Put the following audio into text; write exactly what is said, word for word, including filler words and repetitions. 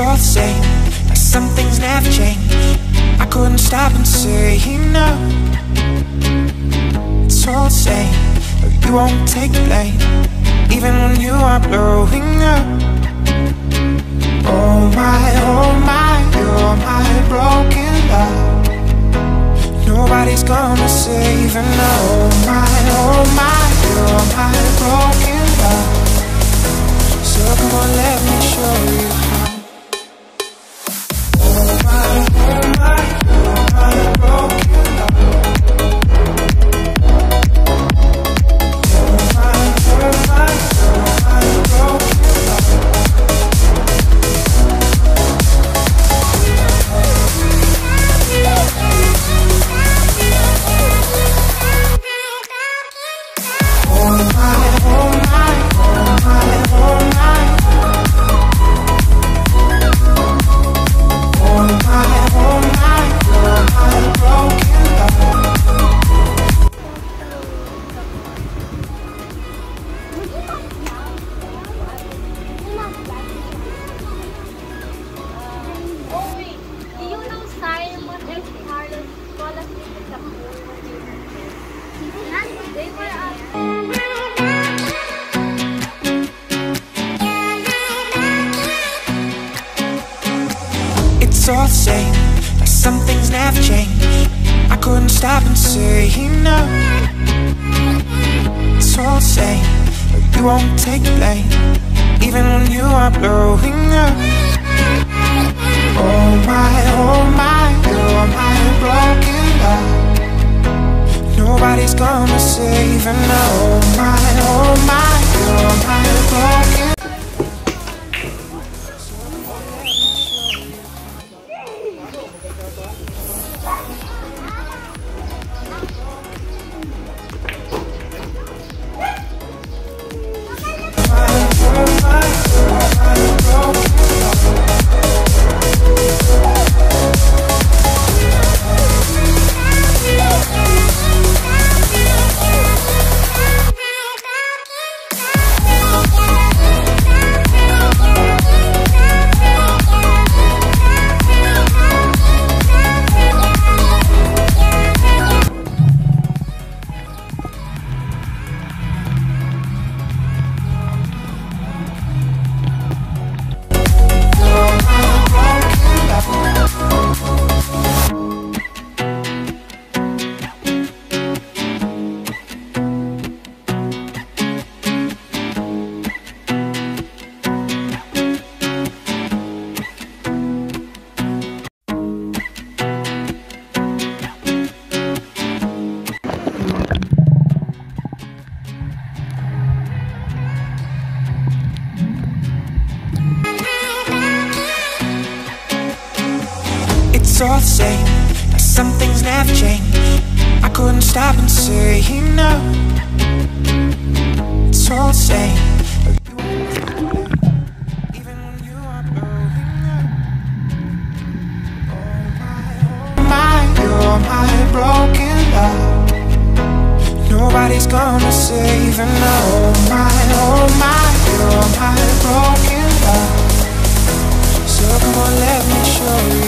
all the same, but some things never change. I couldn't stop and say no. It's all the same, but you won't take the blame, even when you are blowing up. Oh my, oh my, you're my broken love. Nobody's gonna save and no. Oh my, oh my, you're my broken love. So come on, let me show you how. Oh my, oh my, you're my broken love. It's all the same, but some things never change. I couldn't stop and say no. It's all the same, but you won't take the blame, even when you are blowing up. Oh my, oh my, you're my broken love. Nobody's gonna save and no. Oh my, oh my, you're my broken love. It's all the same, but some things never change. I couldn't stop and say no. It's all the same, even when you are blowing up. Oh my, you're my broken love. Nobody's gonna save and no. Oh my, oh my, you're my broken love. So come on, let me show you.